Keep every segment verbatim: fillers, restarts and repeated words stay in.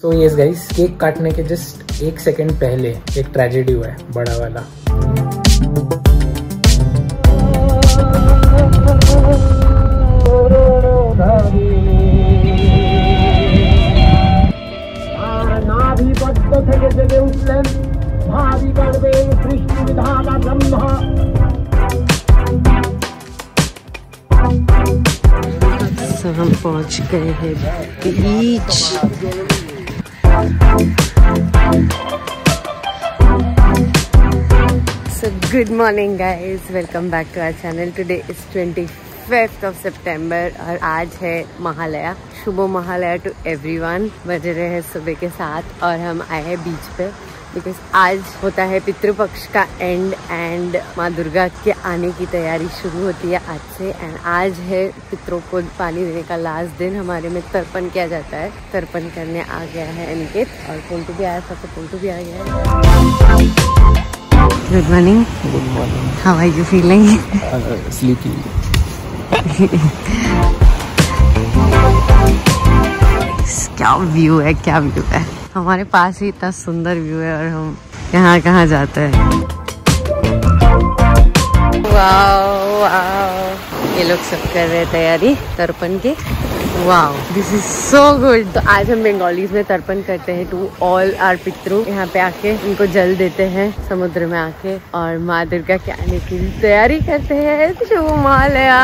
सो yes guys, cake काटने के just एक सेकेंड पहले एक ट्रेजेडी हुआ है, बड़ा वाला। हम पहुंच गए हैं बीच। So good morning guys, welcome back to our channel. Today is twenty-fifth of September और आज है महालया। शुभ महालया टू एवरीवन। बज रहे हैं सुबह के साथ और हम आए हैं बीच पे बिकॉज आज होता है पितृपक्ष का एंड एंड माँ दुर्गा के आने की तैयारी शुरू होती है आज से। एंड आज है पितरों को पानी देने का लास्ट दिन। हमारे में तर्पण किया जाता है, तर्पण करने आ गया है अनिकेत और पोल्टू भी आया था, तो पोल्टू भी आ गया है। Good morning. Good morning. How are you feeling? क्या व्यू है, क्या व्यू है। हमारे पास ही इतना सुंदर व्यू है और हम यहाँ कहाँ जाते हैं। वाओ वाओ, ये लोग सब कर रहे हैं तैयारी तर्पण के। Wow, this is so good. तो आज हम बंगालीज में तर्पण करते हैं टू ऑल आर पितृ। यहाँ पे आके इनको जल देते हैं समुद्र में आके और माँ दुर्गा के आने की तैयारी करते हैं। शुभ महालया।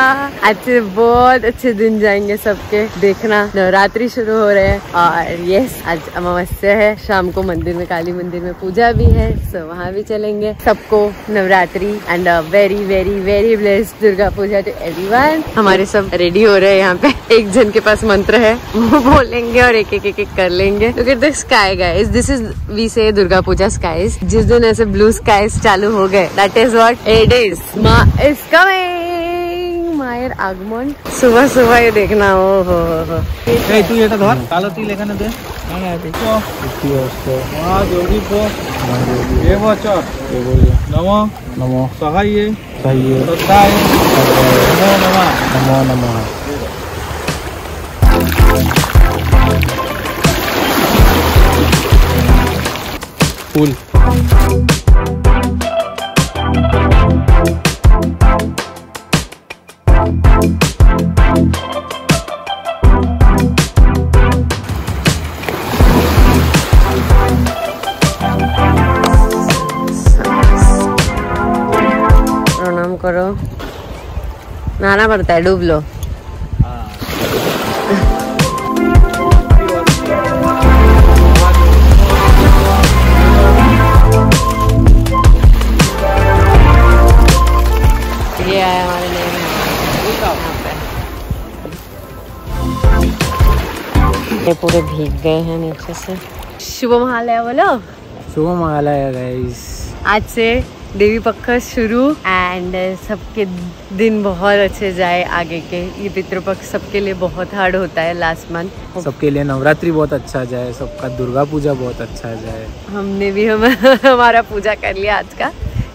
आज से बहुत अच्छे दिन जाएंगे सबके, देखना। नवरात्रि शुरू हो रहे हैं और यस, आज अमावस्या है। शाम को मंदिर में, काली मंदिर में पूजा भी है, सो वहाँ भी चलेंगे। सबको Navratri and very very very blessed Durga Puja to everyone. हमारे सब रेडी हो रहे हैं। यहाँ पे एक जन के पास मंत्र है, वो बोलेंगे और एक एक एक, एक कर लेंगे। तो the sky guys, this is we से दुर्गा पूजा स्काईज। जिस दिन ऐसे ब्लू स्काईज चालू हो गए, that is what it is. माँ इज कमिंग, मायर आगमन। सुबह सुबह ये देखना। ओ हो हो, तू ये तो धर कालो ती लेखन दे माने आती को इतिहास। वाह जोगी को ये वचन ये बोलिए नमो नमो सहाय सहाय सदाय नमो नमो नमो नमो। फूल प्रणाम करो, नहाना पड़ता है, डूब लो। ये पूरे भीग गए हैं नीचे से। शुभ महालया बोलो। शुभ महालया गाइस। आज से देवी पक्ष शुरू एंड सबके दिन बहुत अच्छे जाए आगे के। ये पितृपक्ष सबके लिए बहुत हार्ड होता है लास्ट मंथ। सबके लिए नवरात्रि बहुत अच्छा जाए, सबका दुर्गा पूजा बहुत अच्छा जाए। हमने भी हम, हमारा पूजा कर लिया आज का।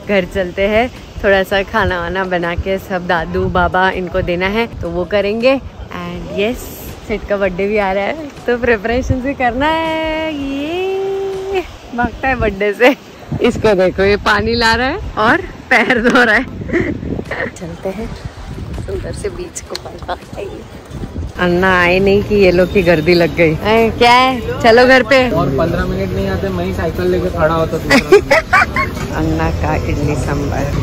घर चलते हैं, थोड़ा सा खाना वाना बना के सब दादू बाबा इनको देना है तो वो करेंगे। एंड यस, सेठ का बर्थडे भी आ रहा है तो प्रिपरेशन भी करना है। ये भागता है बर्थडे से। इसको देखो, ये पानी ला रहा है और पैर धो रहा है। चलते हैं उधर से बीच को। अन्ना आए नहीं कि ये लोग की गर्दी लग गई। अरे क्या है, चलो घर पे। और पंद्रह मिनट नहीं आते, मैं ही साइकिल लेके खड़ा होता। अन्ना का इडली सांभर।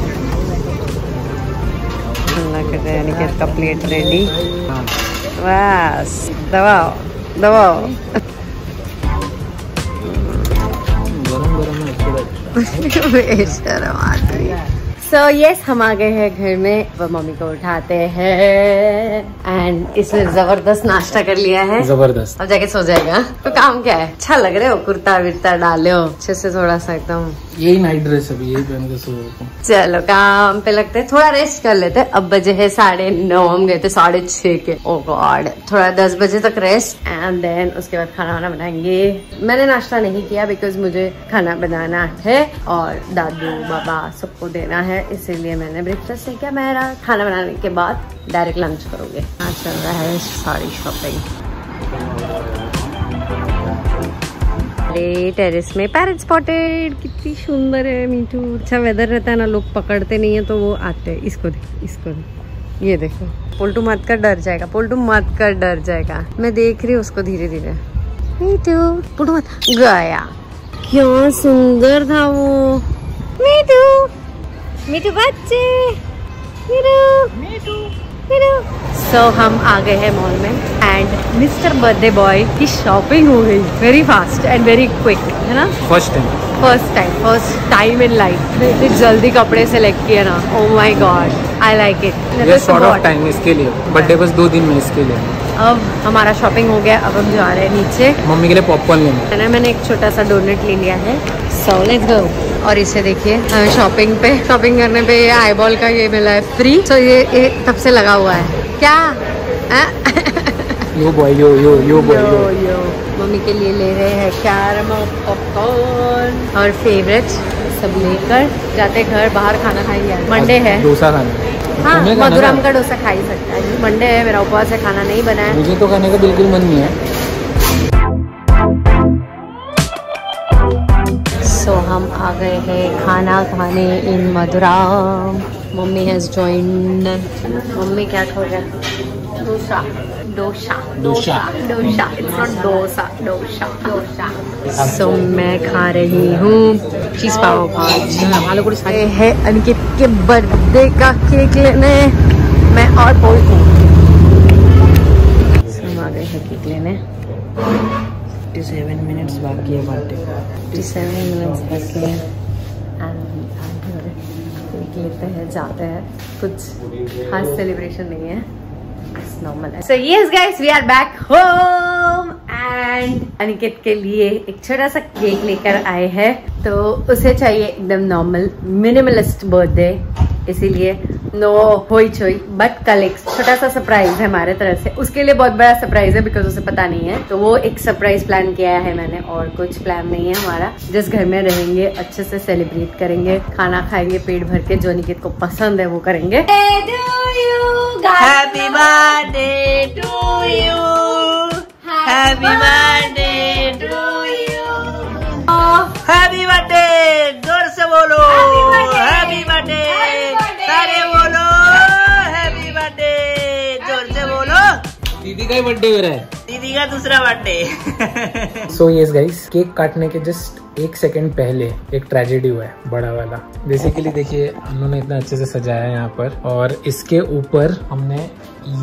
अन्ना का यानी का प्लेट रेडी। बस दबाओ दबाओ। गरम गरम है। सो यस, हम आ गए हैं घर में। वो मम्मी को उठाते हैं एंड इसने जबरदस्त नाश्ता कर लिया है। जबरदस्त। अब जाके सो जाएगा। तो काम क्या है, अच्छा लग रहे हो, कुर्ता विरता डाले हो अच्छे से, थोड़ा सा एकदम। यही नाइट ड्रेस अभी यही पहन के सो। चलो काम पे लगते हैं, थोड़ा रेस्ट कर लेते हैं। अब बजे है साढ़े नौ, हम गए थे साढ़े छह के। ओ गॉड, थोड़ा दस बजे तक रेस्ट एंड देन उसके बाद खाना वाना बनाएंगे। मैंने नाश्ता नहीं किया बिकॉज मुझे खाना बनाना है और दादू बाबा सबको देना है, इसीलिए मैंने ब्रेकफास्ट नहीं किया। मेरा खाना बनाने के बाद डायरेक्ट लंच करोगे। आज चल रहा है साड़ी शॉपिंग। अरे टेरेस में पैरट स्पॉटेड, कितनी सुंदर है मीठू। अच्छा वेदर रहता है ना, लोग पकड़ते नहीं है तो वो आते हैं। इसको देखो, इसको देखो, ये देखो। पोल्टू मत कर, डर जाएगा। पोल्टू मत कर, डर जाएगा। मैं देख रही हूँ उसको धीरे धीरे। मीठू पोल्टू मत, गया। क्या सुंदर था वो। मीठू मीठू बच्चे। मीठू सो so, हम आ गए हैं मॉल में एंड मिस्टर बर्थडे बॉय की शॉपिंग हो गई very fast and very quick, है ना। First time first time first time in life इतने जल्दी कपड़े सेलेक्ट किया ना। Oh my god, I like it. Short of time इसके लिए, बर्थडे बस दो दिन में इसके लिए। अब हमारा शॉपिंग हो गया, अब हम जा रहे हैं नीचे मम्मी के लिए पॉपकॉर्न लेने। मैंने मैंने एक छोटा सा डोनेट ले लिया है। So let's go. और इसे देखिए, शॉपिंग पे शॉपिंग करने पे ये आईबॉल का ये मिला है फ्री। सो ये, ये तब से लगा हुआ है क्या। Yo boy yo yo yo boy yo yo. Mummy के लिए ले रहे हैं कैरम पॉपकॉर्न और फेवरेट सब लेकर जाते घर। बाहर खाना खाएंगे, मंडे है। डोसा खाना, हाँ मधुराम का डोसा खा ही सकता है। मंडे है, मेरा उपवास है, खाना नहीं बना है। मुझे तो खाने का बिल्कुल मन नहीं है। तो हम आ गए हैं खाना खाने in Madhuram. Mummy has joined. Mummy क्या खा रहे हैं? डोसा डोसा डोसा डोसा डोसा डोसा डोसा। सो मैं खा रही हूँ चीज पाव भाजी। आए हैं अनिकेत के बर्थडे का केक लेने, मैं और कोई हूँ। हम आ गए हैं केक लेने। सत्तावन मिनट्स बाकी है बर्थडे को। सत्तावन मिनट्स बाकी है एंड लेते हैं, जाते हैं। कुछ खास सेलिब्रेशन नहीं है, नॉर्मल है। So yes guys, we are back home and Aniket के लिए एक छोटा सा केक लेकर आए हैं। तो उसे चाहिए एकदम नॉर्मल मिनिमलिस्ट बर्थडे, इसीलिए नो होई छोई। बट कल एक छोटा सा सरप्राइज है हमारे तरफ से, उसके लिए बहुत बड़ा सरप्राइज है बिकॉज उसे पता नहीं है। तो वो एक सरप्राइज प्लान किया है मैंने, और कुछ प्लान नहीं है हमारा। जिस घर में रहेंगे, अच्छे से सेलिब्रेट करेंगे, खाना खाएंगे पेट भर के, जो अनिकेत को पसंद है वो करेंगे। Happy birthday to you, happy birthday to you, happy birthday. जोर से बोलो हैप्पी बर्थडे। अरे बोलो हैप्पी बर्थडे, जोर से बोलो। दीदी का बर्थडे हो रहा है, दीदी का दूसरा birthday. So yes guys, cake काटने के जस्ट एक सेकंड पहले एक ट्रेजेडी हुआ है, बड़ा वाला। बेसिकली देखिए, उन्होंने इतना अच्छे से सजाया है यहाँ पर, और इसके ऊपर हमने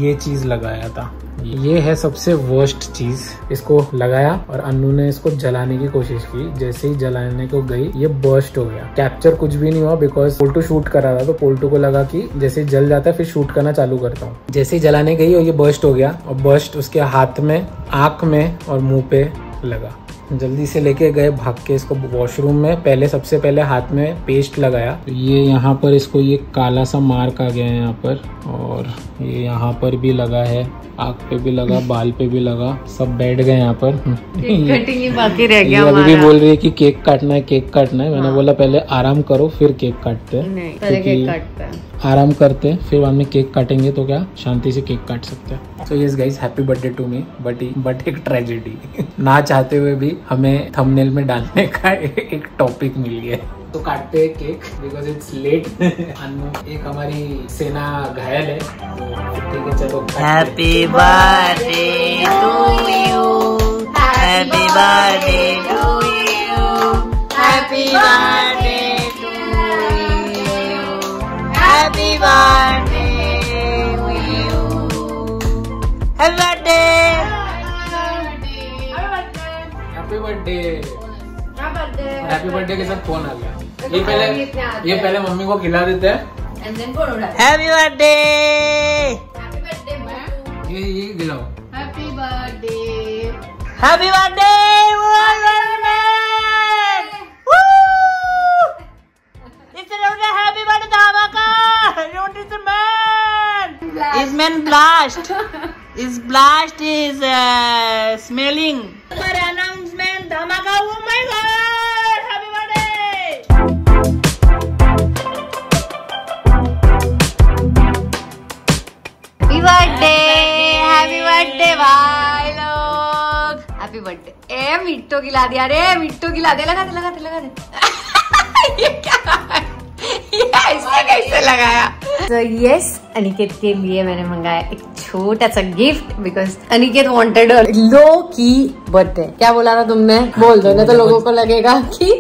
ये चीज लगाया था। ये है सबसे वर्स्ट चीज। इसको लगाया और अन्नू ने इसको जलाने की कोशिश की। जैसे ही जलाने को गई, ये बर्स्ट हो गया। कैप्चर कुछ भी नहीं हुआ बिकॉज पोल्टू शूट कर रहा था, तो पोल्टू को लगा कि जैसे ही जल जाता है फिर शूट करना चालू करता हूँ। जैसे ही जलाने गई और ये बर्स्ट हो गया, और बर्स्ट उसके हाथ में, आंख में और मुंह पे लगा। जल्दी से लेके गए भाग के इसको वॉशरूम में। पहले सबसे पहले हाथ में पेस्ट लगाया, तो ये यहाँ पर इसको ये काला सा मार्क आ गया है यहाँ पर, और ये यहाँ पर भी लगा है, आँख पे भी लगा, बाल पे भी लगा। सब बैठ गए यहाँ पर। कटिंग ही बाकी रह गया हमारा। अभी बोल रही है कि केक काटना है, केक काटना है। मैंने हाँ। बोला पहले आराम करो फिर केक काटते हैं। नहीं, पहले केक काटते हैं, आराम करते हैं, फिर बाद में केक काटेंगे तो क्या शांति से केक काट सकते हैं। So yes guys, happy birthday to me, but but एक ट्रेजेडी ना चाहते हुए भी हमें थंबनेल में डालने का एक टॉपिक मिल गया। तो काटते हैं केक बिकॉज इट्स लेट। एक हमारी सेना घायल है, ठीक है चलो। Happy birthday to you, happy birthday to you, happy birthday to you, happy birthday to you, happy birthday, happy birthday, happy birthday के साथ फोन आ गया। ये पहले ये पहले मम्मी को खिला देते हैं। Happy birthday, happy birthday ma'am, ये ये खिलाओ। हैप्पी बर्थडे, हैप्पी बर्थडे, इसे रोना। हैप्पी बर्थडे धमाका, रोटी से man is man blast is blast is smelling पर अनाउंसमेंट धमाका। Oh my god, happy birthday, happy birthday भाई लोग, हैप्पी बर्थडे। ए मिट्टो खिला दिया रे, मिट्टो खिला दिया। लगा दे लगा दे लगा दे ये क्या है? ये इसने कैसे लगाया? So yes, अनिकेत के लिए मैंने मंगाया एक छोटा सा gift because Aniket wanted low key birthday. क्या बोला ना तुमने? बोल दो ना तो लोगों को लगेगा कि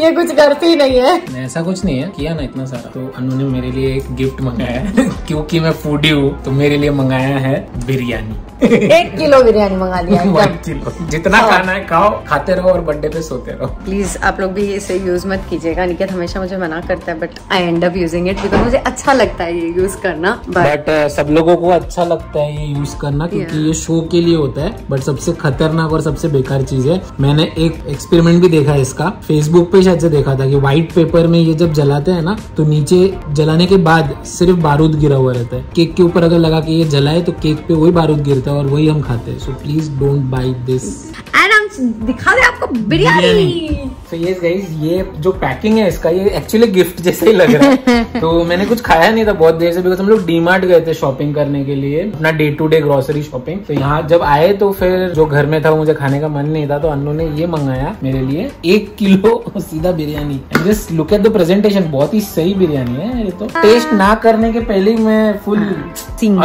ये कुछ करती नहीं है। ऐसा कुछ नहीं है, किया ना इतना सारा। तो अनु ने मेरे लिए एक गिफ्ट मंगाया है क्योंकि मैं फूडी हूँ, तो मेरे लिए मंगाया है बिरयानी। एक किलो बिरयानी मंगा लिया है। जितना खाना है खाओ, खाते रहो और बर्थडे पे सोते रहो। प्लीज आप लोग भी इसे यूज मत कीजिएगा। अनिकेत हमेशा मुझे मना करता है but I end up using it because मुझे अच्छा लगता है ये यूज करना। बट uh, सब लोगों को अच्छा लगता है ये यूज करना क्योंकि yeah. ये शो के लिए होता है बट सबसे खतरनाक और सबसे बेकार चीज है। मैंने एक एक्सपेरिमेंट भी देखा है इसका, फेसबुक पे शायद से देखा था कि व्हाइट पेपर में ये जब जलाते हैं ना तो नीचे जलाने के बाद सिर्फ बारूद गिरा हुआ रहता है। केक के ऊपर अगर लगा के ये जलाए तो केक पे वही बारूद गिरता है और वही हम खाते हैं। So please don't buy this. दिखा दे आपको बिरयानी। तो ये गाइस ये जो पैकिंग है इसका ये एक्चुअली गिफ्ट जैसे ही लग रहा है। तो मैंने कुछ खाया नहीं था बहुत देर से बिकॉज हम लोग डी मार्ट गए थे शॉपिंग करने के लिए, अपना day to day grocery shopping. तो यहाँ जब आए तो फिर जो घर में था मुझे खाने का मन नहीं था, तो अन्नू ने ये मंगाया मेरे लिए एक किलो सीधा biryani. Just look at the presentation, बहुत ही सही बिरयानी है ये। तो टेस्ट ना करने के पहले ही मैं फुल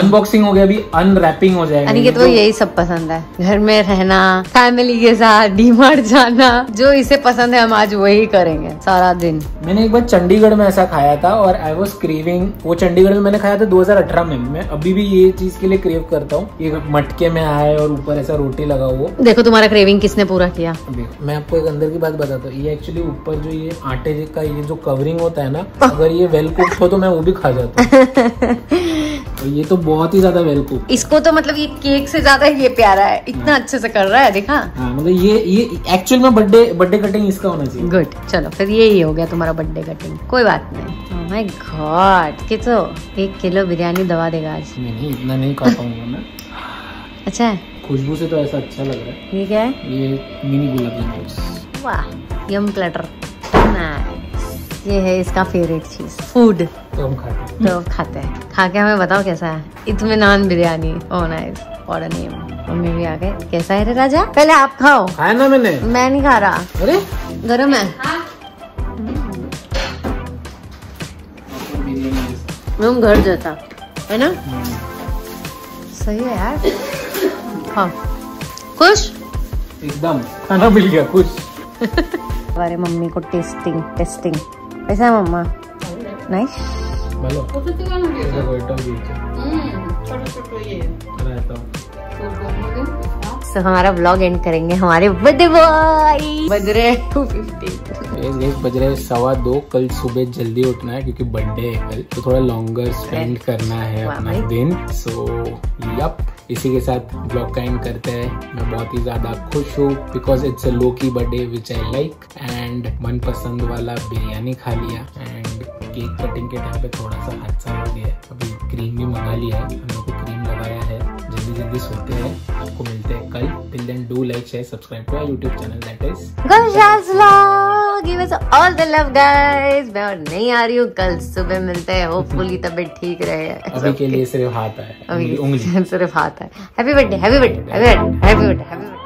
अनबॉक्सिंग हो गया, अभी अनरैपिंग हो जाएगा। अनिकेत को यही सब पसंद है, घर में रहना, फैमिली के साथ डी मार्ट जाना, जो इसे पसंद है हम आज वही करेंगे सारा दिन। मैंने एक बार चंडीगढ़ में ऐसा खाया था और आई वॉज क्रेविंग। वो चंडीगढ़ में मैंने खाया था दो हज़ार अठारह में। मैं अभी भी ये चीज के लिए क्रेव करता हूँ, ये मटके में आए और ऊपर ऐसा रोटी लगा हुआ। देखो तुम्हारा क्रेविंग किसने पूरा किया। मैं आपको एक अंदर की बात बताता हूँ, ये एक्चुअली ऊपर जो ये आटे का ये जो कवरिंग होता है ना, अगर ये वेल कुक्ड हो तो मैं वो भी खा जाता हूँ। ये तो बहुत ही ज्यादा वेल कुक, इसको तो मतलब ये केक से ज्यादा ये प्यारा है, इतना अच्छे से कर रहा है देखा। हाँ, मतलब ये ये एक्चुअल में बर्थडे बर्थडे कटिंग इसका होना चाहिए। गुड, चलो फिर ये ही हो गया तुम्हारा बर्थडे कटिंग। कोई बात नहीं। ओह माय गॉड, कि तो एक किलो बिरयानी दवा देगा आज। नहीं इतना नहीं खा पाऊंगा मैं। अच्छा है, खुशबू से तो ऐसा अच्छा लग रहा है। ये क्या है? ये मिनी गुलाब जामुन। वाह, यम प्लेटर। ये है इसका फेवरेट चीज फूड। तो हम खाते हैं, तो हम खाते हैं, खा के हमें बताओ कैसा है। इत्मीनान बिरयानी। ओह नाइस, और नेम मम्मी भी आ गए। कैसा है रे राजा? पहले आप खाओ। खाया ना मैंने। मैं नहीं खा रहा। अरे गरम है। हम घर जाता है ना, सही है यार। हाँ खुश एकदम, खाना मिल गया खुश। हमारे मम्मी को टेस्टिंग टेस्टिंग कैसा है मम्मा? नाइस। हेलो सो हमारा ब्लॉग एंड करेंगे हमारे बर्थडे बॉय। बज रहे टू फिफ्टी, बज रहे सवा दो। कल सुबह जल्दी उठना है क्योंकि बर्थडे है कल, तो थोड़ा लॉन्गर स्पेंड करना है अपना दिन। सो यप, इसी के साथ ब्लॉग का एंड करते हैं। मैं बहुत ही ज्यादा खुश हूँ because it's a low key birthday which I like, and मनपसंद वाला बिरयानी खा लिया, एंड केक कटिंग के टाइम पे थोड़ा सा हादसा हो गया। अभी क्रीम भी मंगा लिया है, हम लोग को क्रीम लगाया है। जल्दी जल्दी सोते हैं, आपको मिलते हैं कल। Till then do like share subscribe to our YouTube channel that is. Give us all the love guys. मैं और नहीं आ रही हूँ, कल सुबह मिलते हैं। होपफुली तबीयत ठीक रहे। अभी के लिए सिर्फ हाथ आया, सिर्फ हाथ आया। Happy birthday happy birthday happy birthday happy birthday.